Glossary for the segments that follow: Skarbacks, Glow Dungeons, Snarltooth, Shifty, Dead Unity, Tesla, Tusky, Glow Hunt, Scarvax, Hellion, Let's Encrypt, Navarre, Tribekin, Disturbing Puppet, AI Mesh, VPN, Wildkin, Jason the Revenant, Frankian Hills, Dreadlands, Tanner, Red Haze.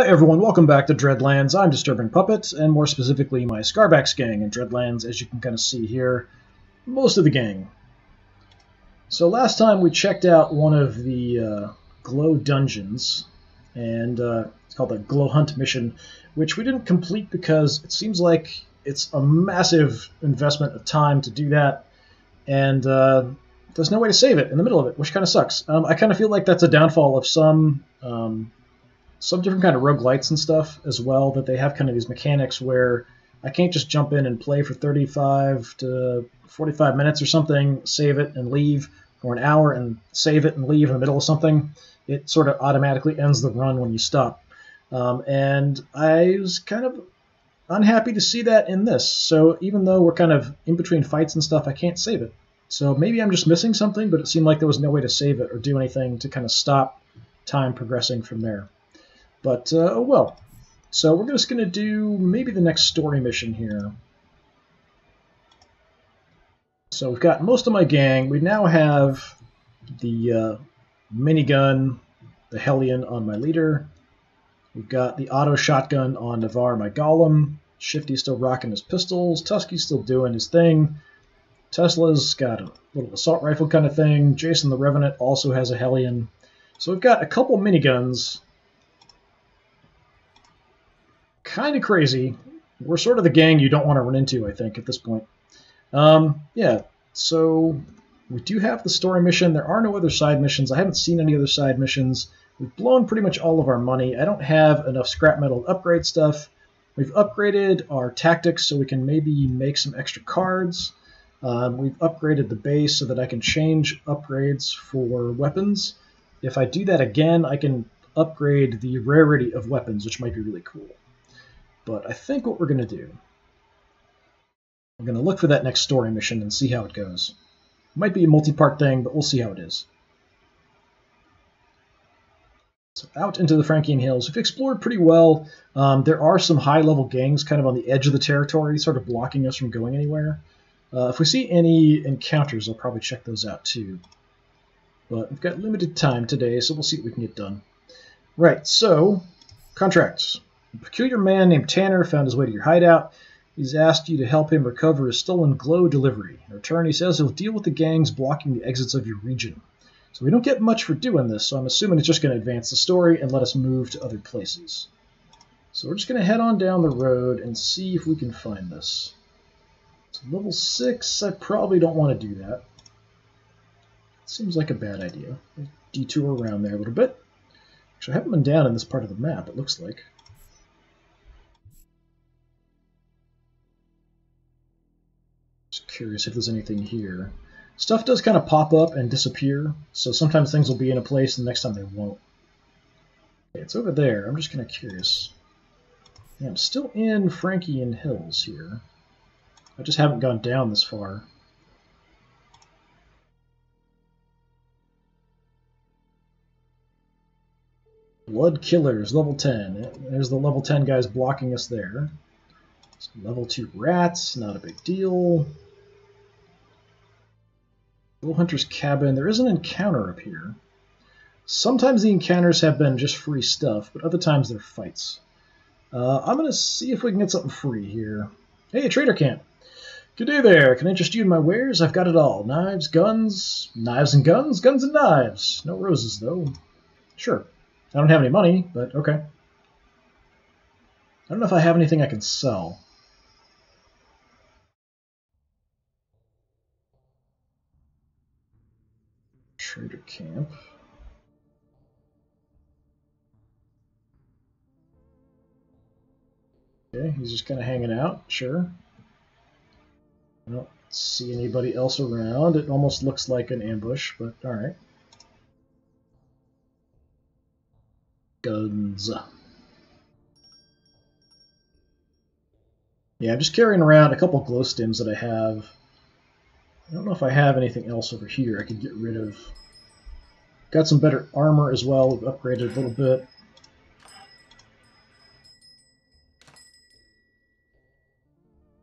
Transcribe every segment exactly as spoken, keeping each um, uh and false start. Hi everyone, welcome back to Dreadlands. I'm Disturbing Puppet, and more specifically my Scarback's gang in Dreadlands, as you can kind of see here, most of the gang. So last time we checked out one of the uh, Glow Dungeons, and uh, it's called the Glow Hunt mission, which we didn't complete because it seems like it's a massive investment of time to do that, and uh, there's no way to save it in the middle of it, which kind of sucks. Um, I kind of feel like that's a downfall of some... Um, some different kind of roguelites and stuff as well, that they have kind of these mechanics where I can't just jump in and play for thirty-five to forty-five minutes or something, save it and leave, or an hour and save it and leave in the middle of something. It sort of automatically ends the run when you stop. Um, and I was kind of unhappy to see that in this. So even though we're kind of in between fights and stuff, I can't save it. So maybe I'm just missing something, but it seemed like there was no way to save it or do anything to kind of stop time progressing from there. But, uh, oh well. So we're just going to do maybe the next story mission here. So we've got most of my gang. We now have the uh, minigun, the Hellion on my leader. We've got the auto shotgun on Navarre, my golem. Shifty's still rocking his pistols. Tusky's still doing his thing. Tesla's got a little assault rifle kind of thing. Jason the Revenant also has a Hellion. So we've got a couple miniguns. Kind of crazy. We're sort of the gang you don't want to run into, I think, at this point. Um, yeah, so we do have the story mission. There are no other side missions. I haven't seen any other side missions. We've blown pretty much all of our money. I don't have enough scrap metal to upgrade stuff. We've upgraded our tactics so we can maybe make some extra cards. Um, we've upgraded the base so that I can change upgrades for weapons. If I do that again, I can upgrade the rarity of weapons, which might be really cool. But I think what we're going to do, we're going to look for that next story mission and see how it goes. It might be a multi-part thing, but we'll see how it is. So out into the Frankian Hills. We've explored pretty well. Um, there are some high-level gangs kind of on the edge of the territory, sort of blocking us from going anywhere. Uh, if we see any encounters, I'll probably check those out too. But we've got limited time today, so we'll see what we can get done. Right, so contracts. A peculiar man named Tanner found his way to your hideout. He's asked you to help him recover his stolen glow delivery. In return, he says he'll deal with the gangs blocking the exits of your region. So we don't get much for doing this, so I'm assuming it's just going to advance the story and let us move to other places. So we're just going to head on down the road and see if we can find this. So level six, I probably don't want to do that. Seems like a bad idea. I'll detour around there a little bit. Actually, I haven't been down in this part of the map, it looks like. Curious if there's anything here. Stuff does kind of pop up and disappear, so sometimes things will be in a place and the next time they won't. Okay, it's over there. I'm just kind of curious. Yeah, I'm still in Frankian Hills here. I just haven't gone down this far. Blood Killers, level ten. There's the level ten guys blocking us there. So level two rats, not a big deal. Glow Hunter's Cabin. There is an encounter up here. Sometimes the encounters have been just free stuff, but other times they're fights. Uh, I'm going to see if we can get something free here. Hey, Trader Camp. Good day there. Can I interest you in my wares? I've got it all. Knives, guns, knives and guns, guns and knives. No roses, though. Sure. I don't have any money, but okay. I don't know if I have anything I can sell. Trader Camp. Okay, he's just kind of hanging out, sure. I don't see anybody else around. It almost looks like an ambush, but alright. Guns. Yeah, I'm just carrying around a couple glow stems that I have. I don't know if I have anything else over here I could get rid of. Got some better armor as well. We've upgraded a little bit.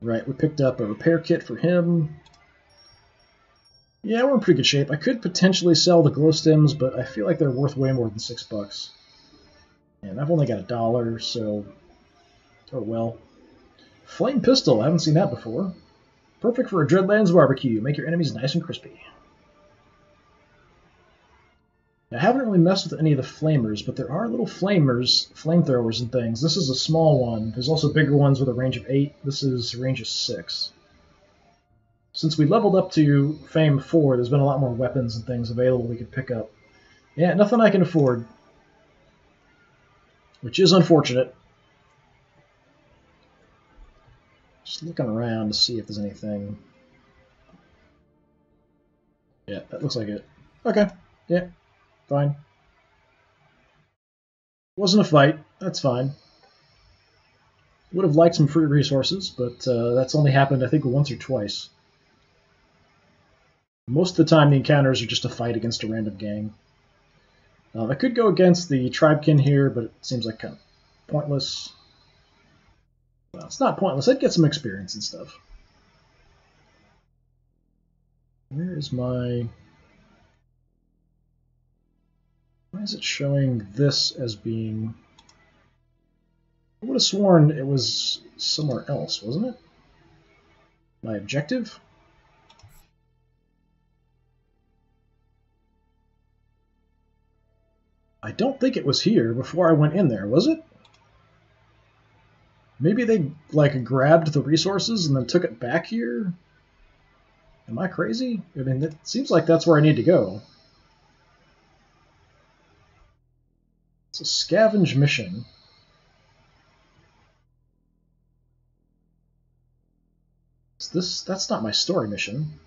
Right, we picked up a repair kit for him. Yeah, we're in pretty good shape. I could potentially sell the glow stems, but I feel like they're worth way more than six bucks. And I've only got a dollar, so... oh well. Flame pistol, I haven't seen that before. Perfect for a Dreadlands barbecue. Make your enemies nice and crispy. I haven't really messed with any of the flamers, but there are little flamers, flamethrowers and things. This is a small one. There's also bigger ones with a range of eight. This is a range of six. Since we leveled up to Fame four, there's been a lot more weapons and things available we could pick up. Yeah, nothing I can afford. Which is unfortunate. Just looking around to see if there's anything. Yeah, that looks like it. Okay, yeah, fine. Wasn't a fight, that's fine. Would have liked some free resources, but uh, that's only happened, I think, once or twice. Most of the time the encounters are just a fight against a random gang. Um, I could go against the tribekin here, but it seems like kind of pointless. Well, it's not pointless. I'd get some experience and stuff. Where is my... why is it showing this as being... I would have sworn it was somewhere else, wasn't it? My objective? I don't think it was here before I went in there, was it? Maybe they, like, grabbed the resources and then took it back here? Am I crazy? I mean, it seems like that's where I need to go. It's a scavenge mission. Is this... that's not my story mission.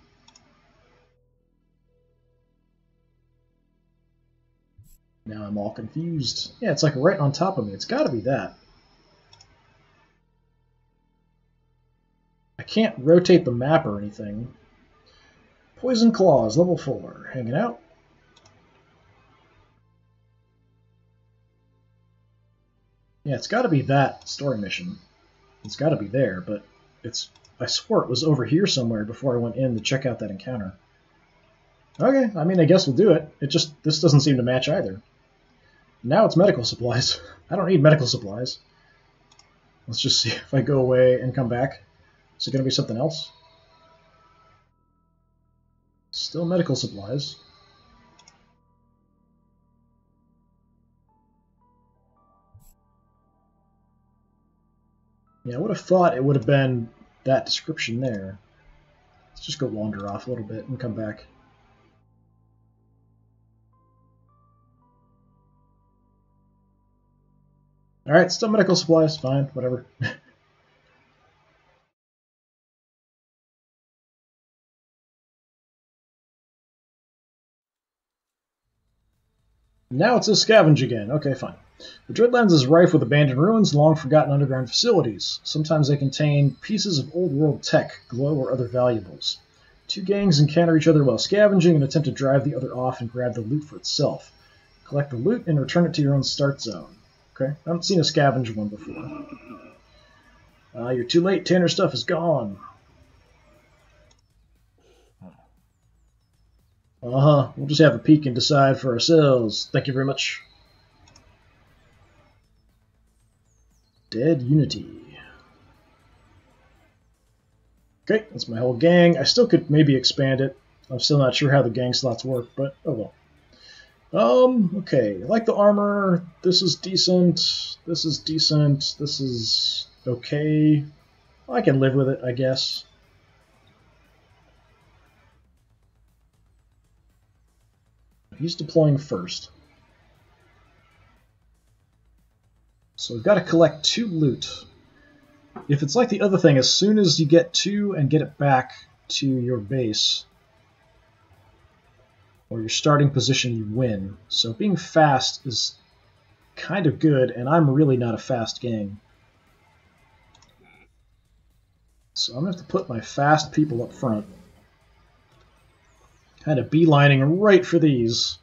Now I'm all confused. Yeah, it's like right on top of me. It's gotta be that. I can't rotate the map or anything. Poison Claws, level four. Hanging out. Yeah, it's got to be that story mission. It's got to be there, but it's... I swore it was over here somewhere before I went in to check out that encounter. Okay, I mean, I guess we'll do it. It just... this doesn't seem to match either. Now it's medical supplies. I don't need medical supplies. Let's just see if I go away and come back. Is it going to be something else? Still medical supplies. Yeah, I would have thought it would have been that description there. Let's just go wander off a little bit and come back. Alright, still medical supplies. Fine, whatever. Now it says scavenge again. Okay, fine. The Dreadlands is rife with abandoned ruins, long-forgotten underground facilities. Sometimes they contain pieces of old-world tech, glow, or other valuables. Two gangs encounter each other while scavenging and attempt to drive the other off and grab the loot for itself. Collect the loot and return it to your own start zone. Okay, I haven't seen a scavenge one before. Uh, you're too late. Tanner stuff is gone. Uh-huh. We'll just have a peek and decide for ourselves. Thank you very much. Dead Unity. Okay, that's my whole gang. I still could maybe expand it. I'm still not sure how the gang slots work, but oh well. Um, okay. I like the armor. This is decent. This is decent. This is okay. I can live with it, I guess. He's deploying first. So we've got to collect two loot. If it's like the other thing, as soon as you get two and get it back to your base, or your starting position, you win. So being fast is kind of good, and I'm really not a fast gang. So I'm going to have to put my fast people up front. Kind of beelining right for these.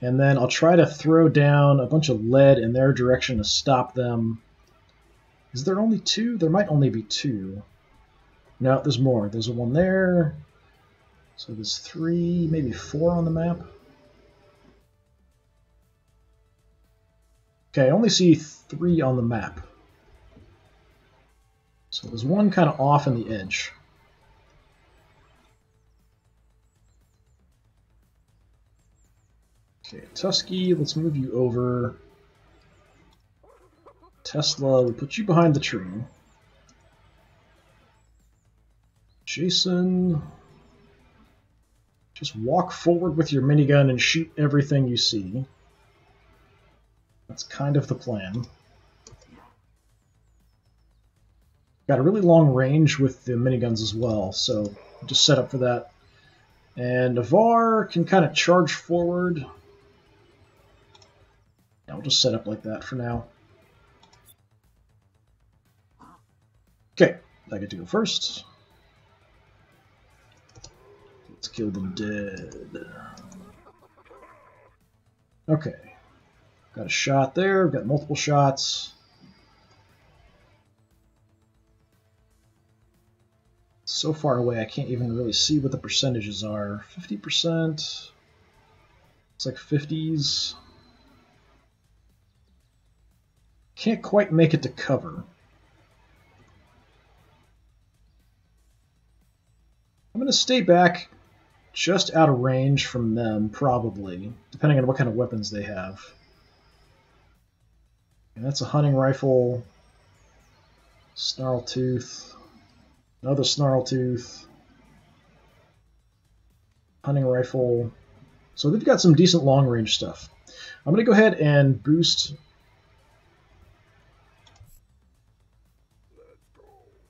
And then I'll try to throw down a bunch of lead in their direction to stop them. Is there only two? There might only be two. No, there's more. There's one there. So there's three, maybe four on the map. Okay, I only see three on the map. So there's one kind of off in the edge. Okay, Tusky, let's move you over. Tesla, we'll put you behind the tree. Jason, just walk forward with your minigun and shoot everything you see. That's kind of the plan. Got a really long range with the miniguns as well, so just set up for that. And Navarre can kind of charge forward. I'll just set up like that for now. Okay, I get to go first. Let's kill them dead. Okay, got a shot there, got multiple shots. So far away, I can't even really see what the percentages are. fifty percent, it's like fifties. Can't quite make it to cover. I'm going to stay back just out of range from them, probably, depending on what kind of weapons they have. And that's a hunting rifle, Snarltooth, another Snarltooth, hunting rifle. So they've got some decent long-range stuff. I'm going to go ahead and boost.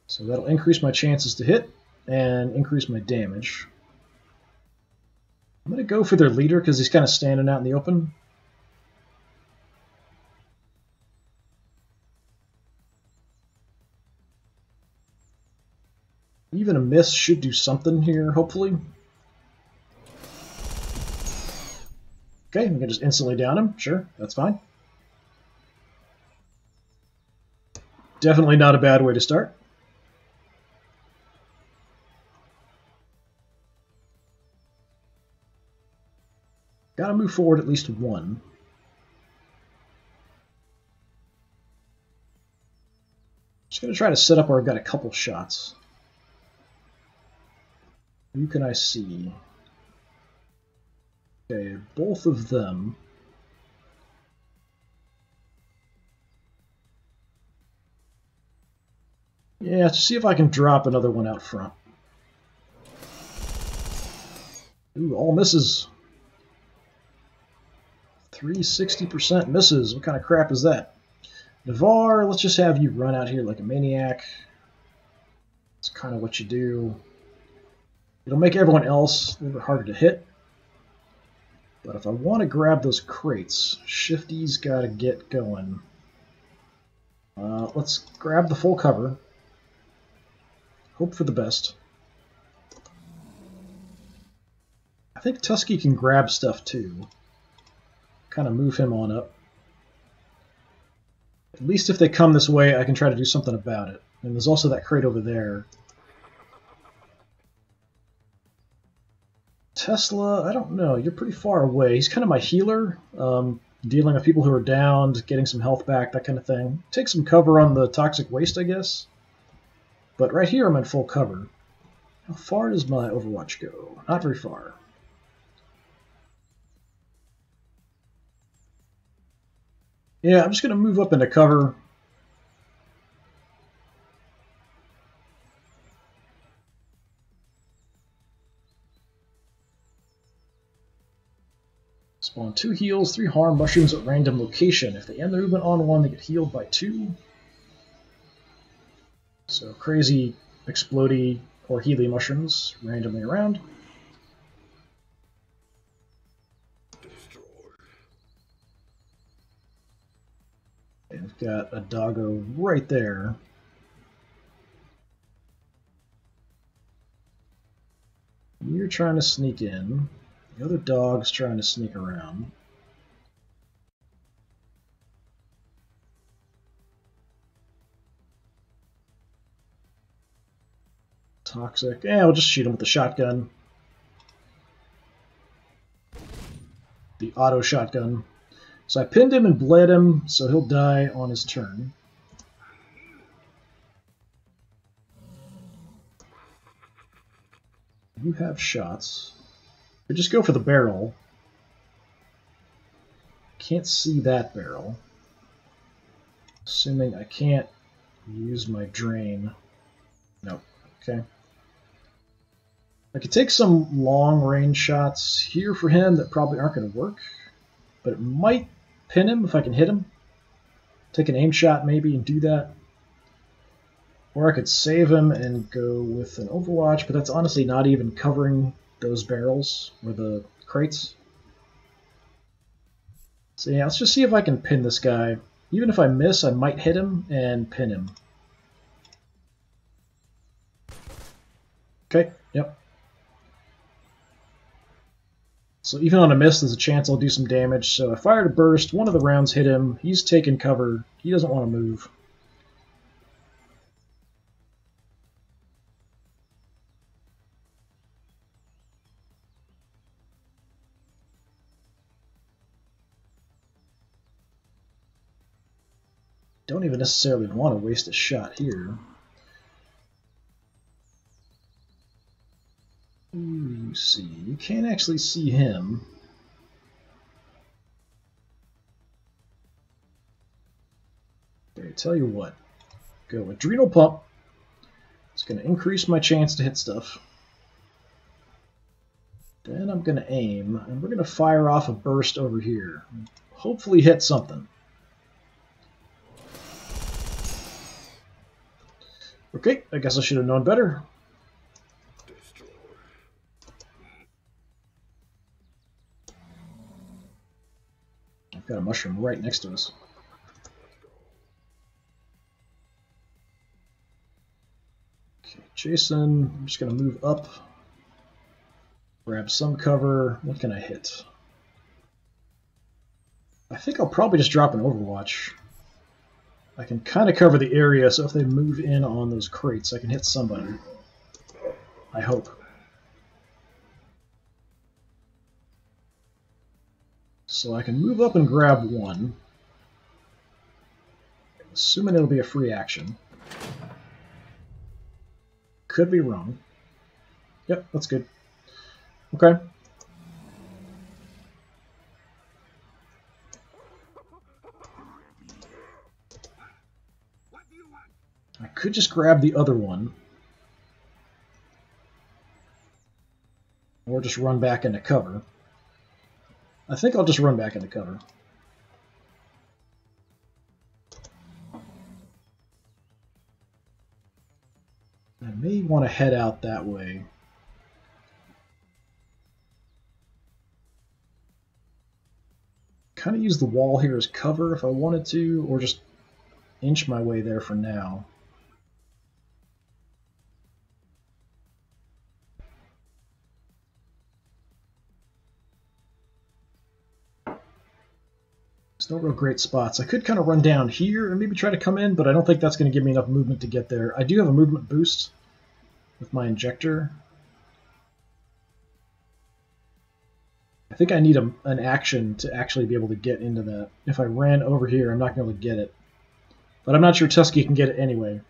So that'll increase my chances to hit and increase my damage. I'm going to go for their leader because he's kind of standing out in the open. Even a miss should do something here, hopefully. Okay, we can just instantly down him. Sure, that's fine. Definitely not a bad way to start. Gotta move forward at least one. Just gonna try to set up where I've got a couple shots. Who can I see? Okay, both of them. Yeah, let's see if I can drop another one out front. Ooh, all misses. three hundred sixty percent misses. What kind of crap is that? Navarre, let's just have you run out here like a maniac. That's kind of what you do. It'll make everyone else a little bit harder to hit. But if I want to grab those crates, Shifty's got to get going. Uh, let's grab the full cover. Hope for the best. I think Tusky can grab stuff too. Kind of move him on up. At least if they come this way, I can try to do something about it. And there's also that crate over there. Tesla, I don't know. You're pretty far away. He's kind of my healer, um, dealing with people who are downed, getting some health back, that kind of thing. Take some cover on the toxic waste, I guess. But right here, I'm in full cover. How far does my Overwatch go? Not very far. Yeah, I'm just going to move up into cover. Spawn two heals, three harm mushrooms at random location. If they end their movement on one, they get healed by two. So crazy explodey or healy mushrooms randomly around. We've got a doggo right there. You're trying to sneak in. The other dog's trying to sneak around. Toxic. Yeah, we'll just shoot him with the shotgun. The auto shotgun. So I pinned him and bled him, so he'll die on his turn. You have shots. I just go for the barrel. Can't see that barrel. Assuming I can't use my drain. Nope. Okay. I could take some long-range shots here for him that probably aren't going to work, but it might pin him if I can hit him. Take an aim shot maybe and do that. Or I could save him and go with an overwatch, but that's honestly not even covering those barrels or the crates. So yeah, let's just see if I can pin this guy. Even if I miss, I might hit him and pin him. Okay, yep. So even on a miss, there's a chance I'll do some damage. So I fired a burst, one of the rounds hit him, he's taking cover, he doesn't want to move. Don't even necessarily want to waste a shot here. You see, you can't actually see him. Okay, tell you what. Go adrenal pump. It's going to increase my chance to hit stuff. Then I'm going to aim, and we're going to fire off a burst over here. Hopefully hit something. Okay, I guess I should have known better. I've got a mushroom right next to us. Okay, Jason, I'm just going to move up. Grab some cover. What can I hit? I think I'll probably just drop an overwatch. I can kind of cover the area, so if they move in on those crates, I can hit somebody. I hope. So I can move up and grab one. Assuming it'll be a free action. Could be wrong. Yep, that's good. Okay. I could just grab the other one. Or just run back into cover. I think I'll just run back into cover. I may want to head out that way. Kind of use the wall here as cover if I wanted to, or just inch my way there for now. No real great spots. I could kind of run down here and maybe try to come in, but I don't think that's going to give me enough movement to get there. I do have a movement boost with my injector. I think I need a, an action to actually be able to get into that. If I ran over here, I'm not going to be able to get it. But I'm not sure Tusky can get it anyway.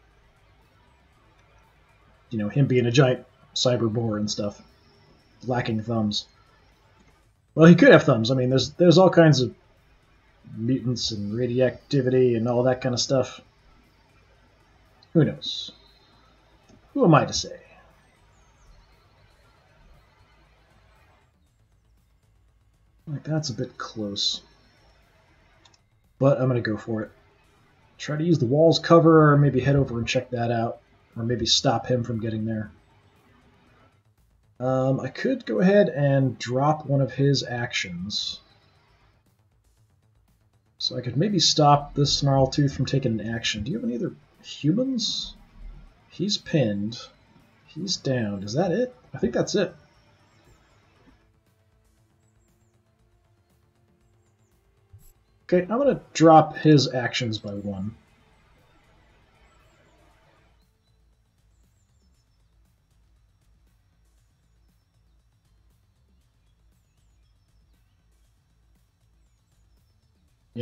You know, him being a giant cyber boar and stuff. Lacking thumbs. Well, he could have thumbs. I mean, there's there's all kinds of mutants and radioactivity and all that kind of stuff. Who knows? Who am I to say? Like, that's a bit close. But I'm going to go for it. Try to use the wall's cover, or maybe head over and check that out. Or maybe stop him from getting there. Um, I could go ahead and drop one of his actions. So I could maybe stop this Snarltooth from taking an action. Do you have any other humans? He's pinned. He's downed. Is that it? I think that's it. Okay, I'm going to drop his actions by one.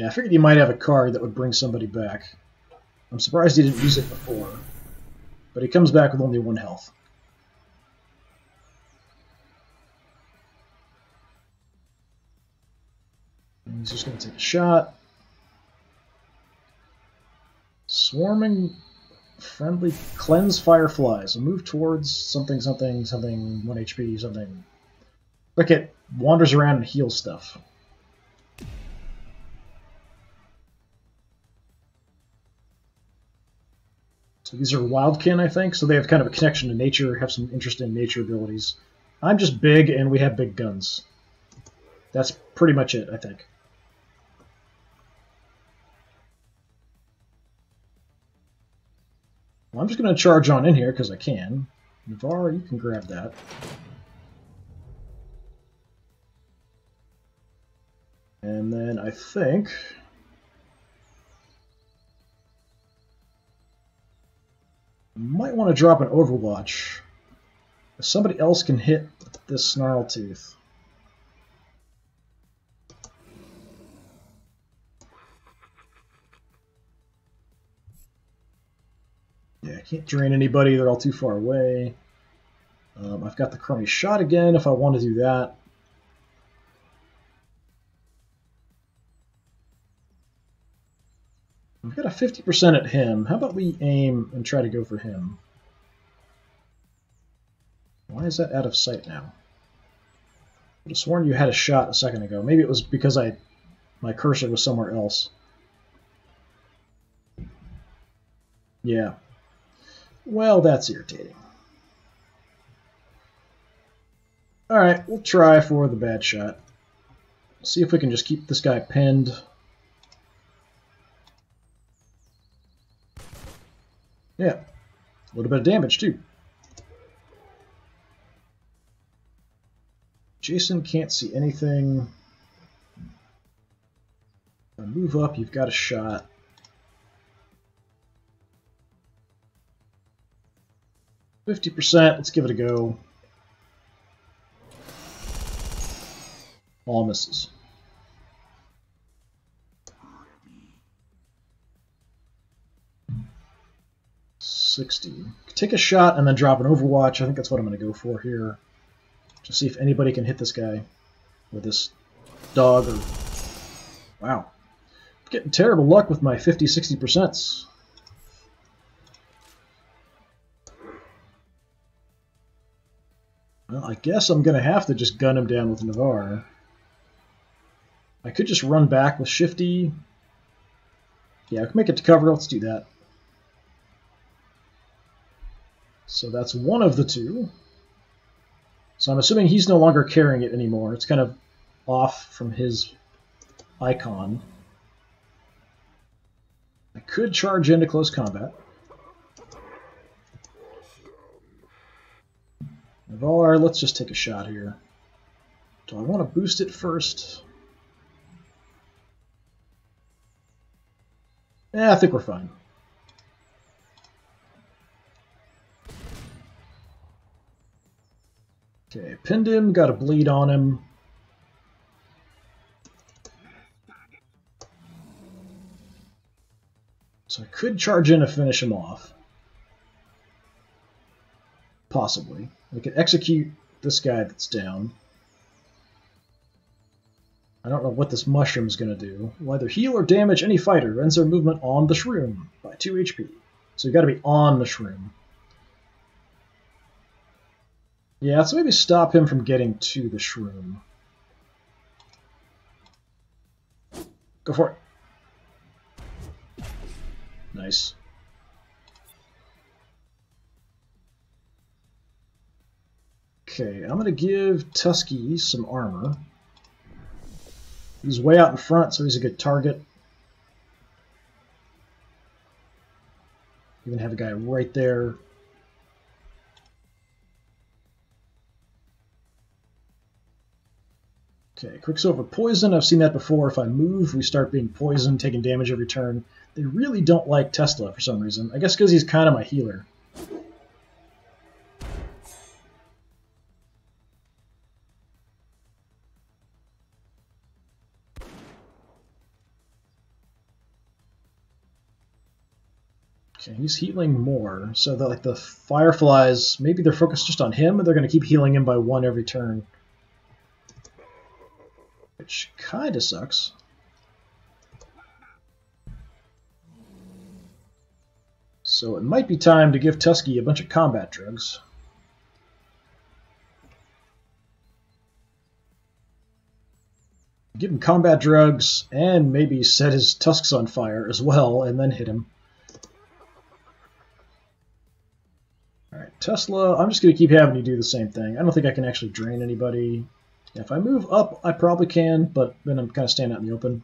Yeah, I figured you might have a card that would bring somebody back. I'm surprised he didn't use it before. But he comes back with only one health. And he's just going to take a shot. Swarming friendly cleanse fireflies. So move towards something, something, something, one H P, something. Cricket wanders around and heals stuff. So these are Wildkin, I think, so they have kind of a connection to nature, have some interest in nature abilities. I'm just big, and we have big guns. That's pretty much it, I think. Well, I'm just going to charge on in here, because I can. Navarre, you can grab that. And then I think... might want to drop an Overwatch. If somebody else can hit this Snarltooth. Yeah, I can't drain anybody. They're all too far away. Um, I've got the crummy shot again if I want to do that. I've got a fifty percent at him. How about we aim and try to go for him? Why is that out of sight now? I would have sworn you had a shot a second ago. Maybe it was because I, my cursor was somewhere else. Yeah. Well, that's irritating. Alright, we'll try for the bad shot. See if we can just keep this guy pinned. Yeah, a little bit of damage, too. Jason can't see anything. If I move up, you've got a shot. fifty percent, let's give it a go. All misses. sixty. Take a shot and then drop an Overwatch. I think that's what I'm going to go for here. Just see if anybody can hit this guy with this dog. Or... wow. I'm getting terrible luck with my fifty, sixty percents. Well, I guess I'm going to have to just gun him down with Navarre. I could just run back with Shifty. Yeah, I can make it to cover. Let's do that. So that's one of the two. So I'm assuming he's no longer carrying it anymore. It's kind of off from his icon. I could charge into close combat. Navarre, let's just take a shot here. Do I want to boost it first? Yeah, I think we're fine. Okay, pinned him, got a bleed on him. So I could charge in to finish him off. Possibly. We could execute this guy that's down. I don't know what this mushroom's going to do. Will either heal or damage any fighter. Ends their movement on the shroom by two H P. So you've got to be on the shroom. Yeah, so maybe stop him from getting to the shroom. Go for it. Nice. Okay, I'm going to give Tusky some armor. He's way out in front, so he's a good target. Even have a guy right there. Okay, Quicksilver Poison, I've seen that before. If I move, we start being poisoned, taking damage every turn. They really don't like Tesla for some reason. I guess because he's kind of my healer. Okay, he's healing more. So the, like the Fireflies, maybe they're focused just on him, or they're going to keep healing him by one every turn. Which kind of sucks. So it might be time to give Tusky a bunch of combat drugs. Give him combat drugs, and maybe set his tusks on fire as well, and then hit him. Alright, Tesla, I'm just going to keep having you do the same thing. I don't think I can actually drain anybody. If I move up, I probably can, but then I'm kind of standing out in the open.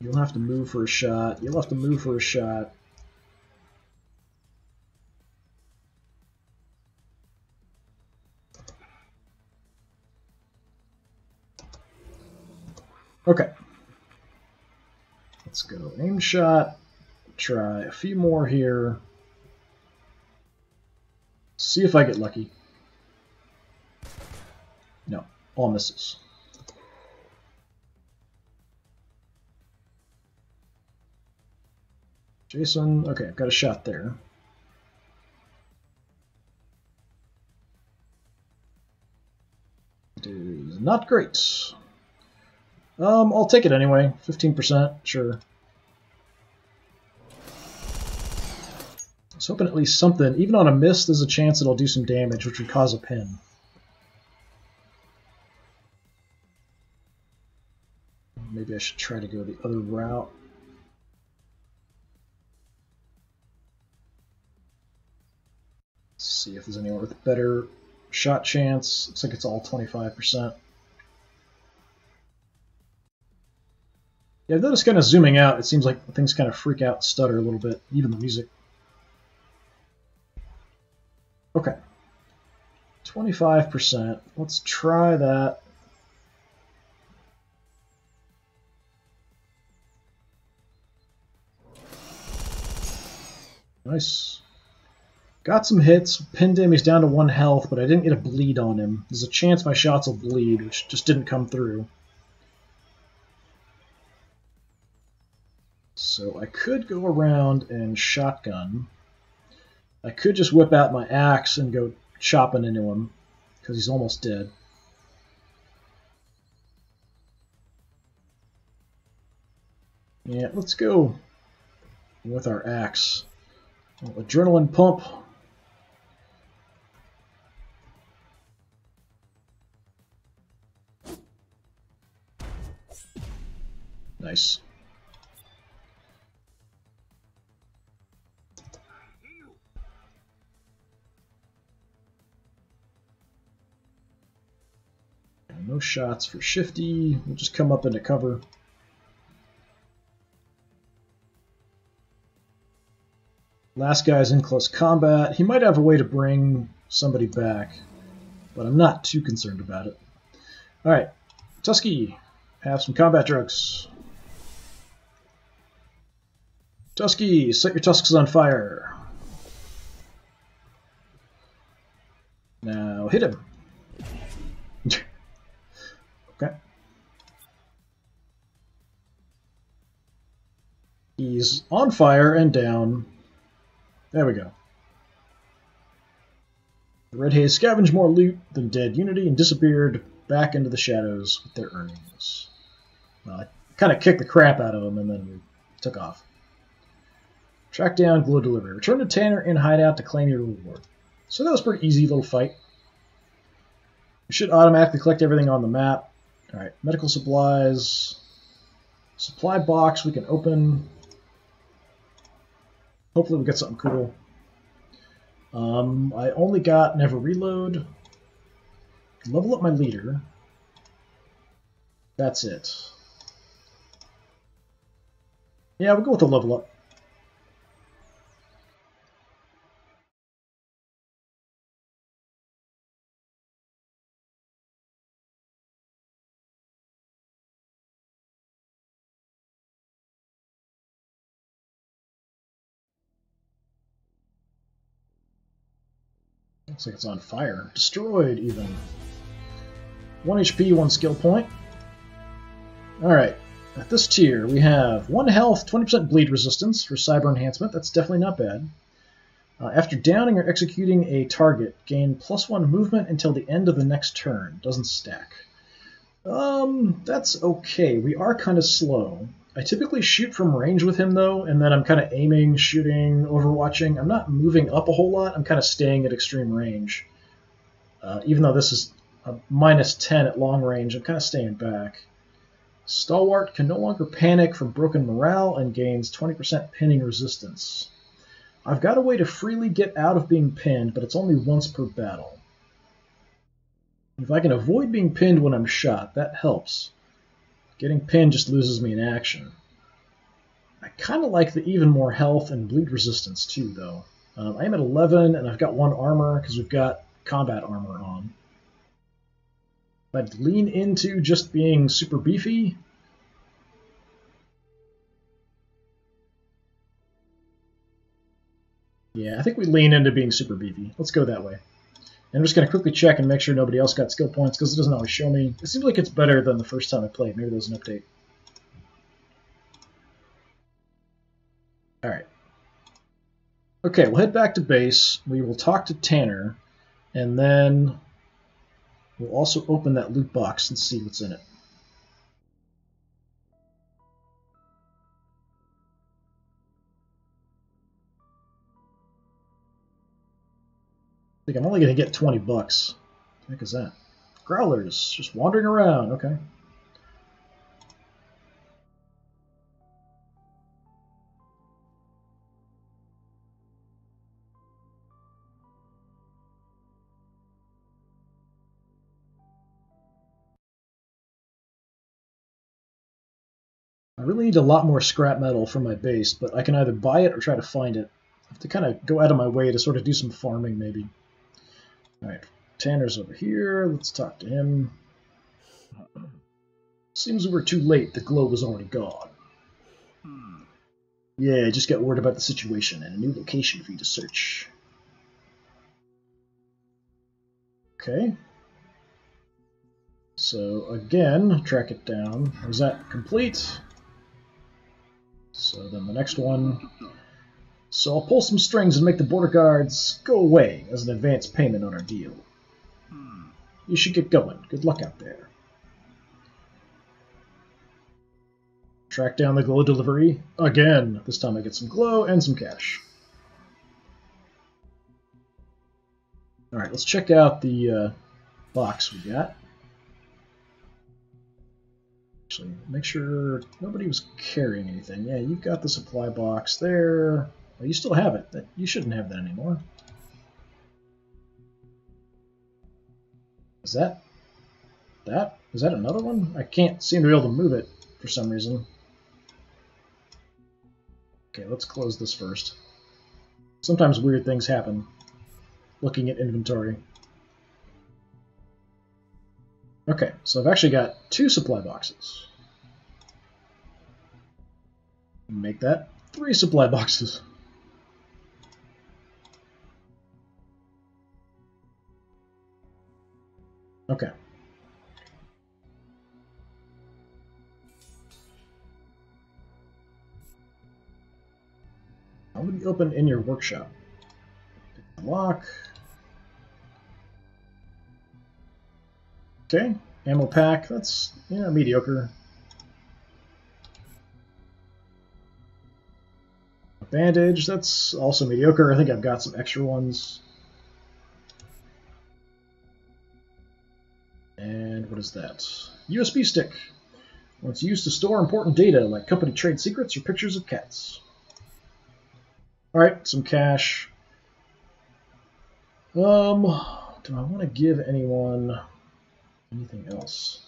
You'll have to move for a shot. You'll have to move for a shot. Okay. Let's go aim shot. Try a few more here. See if I get lucky. No, all misses. Jason, okay, I've got a shot there. It is not great. Um, I'll take it anyway. fifteen percent, sure. I was hoping at least something. Even on a miss, there's a chance it'll do some damage, which would cause a pin. Maybe I should try to go the other route. Let's see if there's anyone with a better shot chance. Looks like it's all twenty-five percent. Yeah, I've noticed kind of zooming out, it seems like things kind of freak out and stutter a little bit, even the music. Okay. twenty-five percent. Let's try that. Nice. Got some hits. Pinned him. He's down to one health, but I didn't get a bleed on him. There's a chance my shots will bleed, which just didn't come through. So I could go around and shotgun. I could just whip out my axe and go chopping into him, because he's almost dead. Yeah, let's go with our axe. Well, adrenaline pump. Nice. No shots for Shifty. We'll just come up into cover. Last guy's in close combat. He might have a way to bring somebody back, but I'm not too concerned about it. All right, Tusky, have some combat drugs. Tusky, set your tusks on fire. Now hit him. Okay. He's on fire and down. There we go. The Red Haze scavenged more loot than Dead Unity and disappeared back into the shadows with their earnings. Well, I kind of kicked the crap out of them and then we took off. Track down Glow Delivery. Return to Tanner in hideout to claim your reward. So that was a pretty easy little fight. You should automatically collect everything on the map. Alright, medical supplies, supply box we can open. Hopefully we get something cool. Um, I only got Never Reload. Level up my leader. That's it. Yeah, we'll go with the level up. Looks like it's on fire. Destroyed, even. one H P, one skill point. Alright. At this tier, we have one health, twenty percent bleed resistance for cyber enhancement. That's definitely not bad. Uh, after downing or executing a target, gain plus one movement until the end of the next turn. Doesn't stack. Um, that's okay. We are kind of slow. I typically shoot from range with him, though, and then I'm kind of aiming, shooting, overwatching. I'm not moving up a whole lot. I'm kind of staying at extreme range. Uh, even though this is a minus ten at long range, I'm kind of staying back. Stalwart can no longer panic from broken morale and gains twenty percent pinning resistance. I've got a way to freely get out of being pinned, but it's only once per battle. If I can avoid being pinned when I'm shot, that helps. Getting pinned just loses me in action. I kind of like the even more health and bleed resistance too, though. Um, I am at eleven, and I've got one armor because we've got combat armor on. If I'd lean into just being super beefy. Yeah, I think we lean into being super beefy. Let's go that way. And I'm just going to quickly check and make sure nobody else got skill points, because it doesn't always show me. It seems like it's better than the first time I played. Maybe there's an update. Alright. Okay, we'll head back to base. We will talk to Tanner. And then we'll also open that loot box and see what's in it. I think I'm only going to get twenty bucks. What the heck is that? Growlers, just wandering around. Okay. I really need a lot more scrap metal for my base, but I can either buy it or try to find it. I have to kind of go out of my way to sort of do some farming, maybe. Alright, Tanner's over here. Let's talk to him. Seems we were too late. The glow was already gone. Hmm. Yeah, I just got word about the situation and a new location for you to search. Okay. So, again, track it down. Is that complete? So, then the next one. So I'll pull some strings and make the border guards go away as an advance payment on our deal. Hmm. You should get going. Good luck out there. Track down the glow delivery again. This time I get some glow and some cash. Alright, let's check out the uh, box we got. Actually, make sure nobody was carrying anything. Yeah, you've got the supply box there. Well, you still have it. That, you shouldn't have that anymore. Is that... that? Is that another one? I can't seem to be able to move it for some reason. Okay, let's close this first. Sometimes weird things happen looking at inventory. Okay, so I've actually got two supply boxes. Make that three supply boxes. Okay. How would you open in your workshop? Pick the lock. Okay, ammo pack, that's, yeah, mediocre. A bandage, that's also mediocre. I think I've got some extra ones. And what is that? U S B stick. Well, it's used to store important data like company trade secrets or pictures of cats. Alright, some cash. Um, do I want to give anyone... anything else?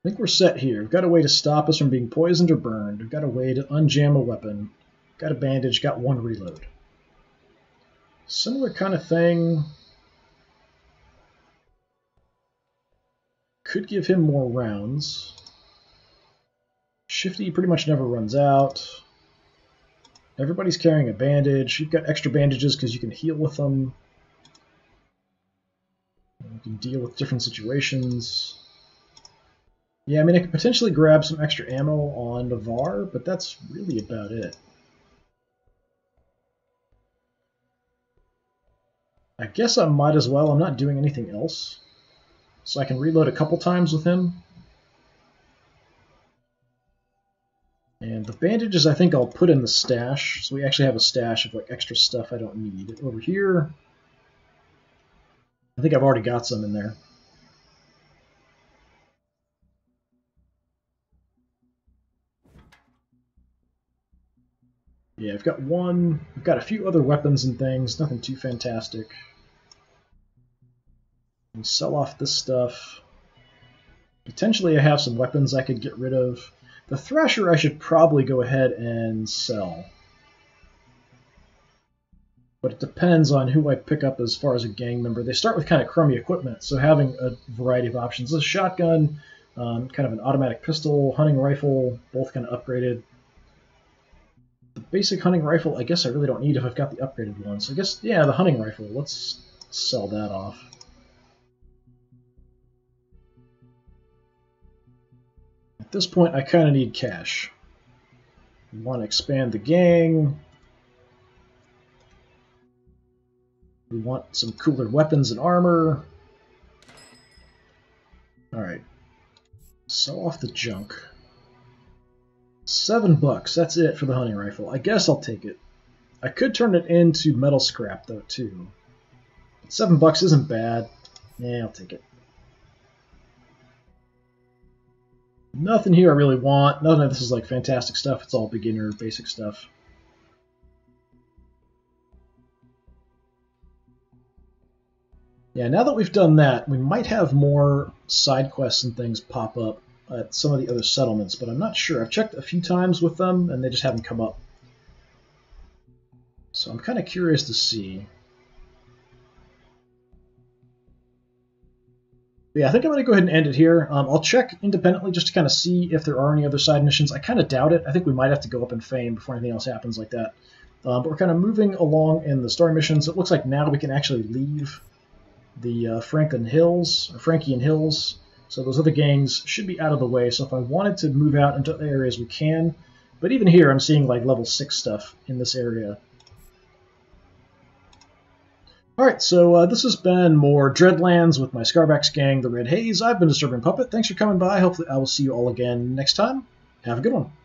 I think we're set here. We've got a way to stop us from being poisoned or burned. We've got a way to unjam a weapon. Got a bandage. Got one reload. Similar kind of thing. Could give him more rounds. Shifty pretty much never runs out. Everybody's carrying a bandage. You've got extra bandages because you can heal with them. can deal with different situations. Yeah, I mean, I could potentially grab some extra ammo on Navarre, but that's really about it. I guess I might as well. I'm not doing anything else. So I can reload a couple times with him. And the bandages I think I'll put in the stash. So we actually have a stash of like extra stuff I don't need. Over here, I think I've already got some in there. Yeah, I've got one. I've got a few other weapons and things. Nothing too fantastic. And sell off this stuff. Potentially I have some weapons I could get rid of. The Thrasher I should probably go ahead and sell. But it depends on who I pick up as far as a gang member. They start with kind of crummy equipment, so having a variety of options. A shotgun, um, kind of an automatic pistol, hunting rifle, both kind of upgraded. The basic hunting rifle, I guess I really don't need if I've got the upgraded one. So I guess, yeah, the hunting rifle. Let's sell that off. At this point, I kind of need cash. I want to expand the gang. We want some cooler weapons and armor. Alright. Sell off the junk. Seven bucks, that's it for the hunting rifle. I guess I'll take it. I could turn it into metal scrap, though, too. But seven bucks isn't bad. Yeah, I'll take it. Nothing here I really want. None of this is like fantastic stuff. It's all beginner, basic stuff. Yeah, now that we've done that, we might have more side quests and things pop up at some of the other settlements, but I'm not sure. I've checked a few times with them, and they just haven't come up. So I'm kind of curious to see. But yeah, I think I'm going to go ahead and end it here. Um, I'll check independently just to kind of see if there are any other side missions. I kind of doubt it. I think we might have to go up in fame before anything else happens like that. Um, but we're kind of moving along in the story missions. It looks like now we can actually leave the uh, Franklin Hills, or Frankian Hills. So those other gangs should be out of the way. So if I wanted to move out into other areas, we can. But even here, I'm seeing like level six stuff in this area. All right, so uh, this has been more Dreadlands with my Scarvax gang, the Red Haze. I've been Disturbing Puppet. Thanks for coming by. Hopefully I will see you all again next time. Have a good one.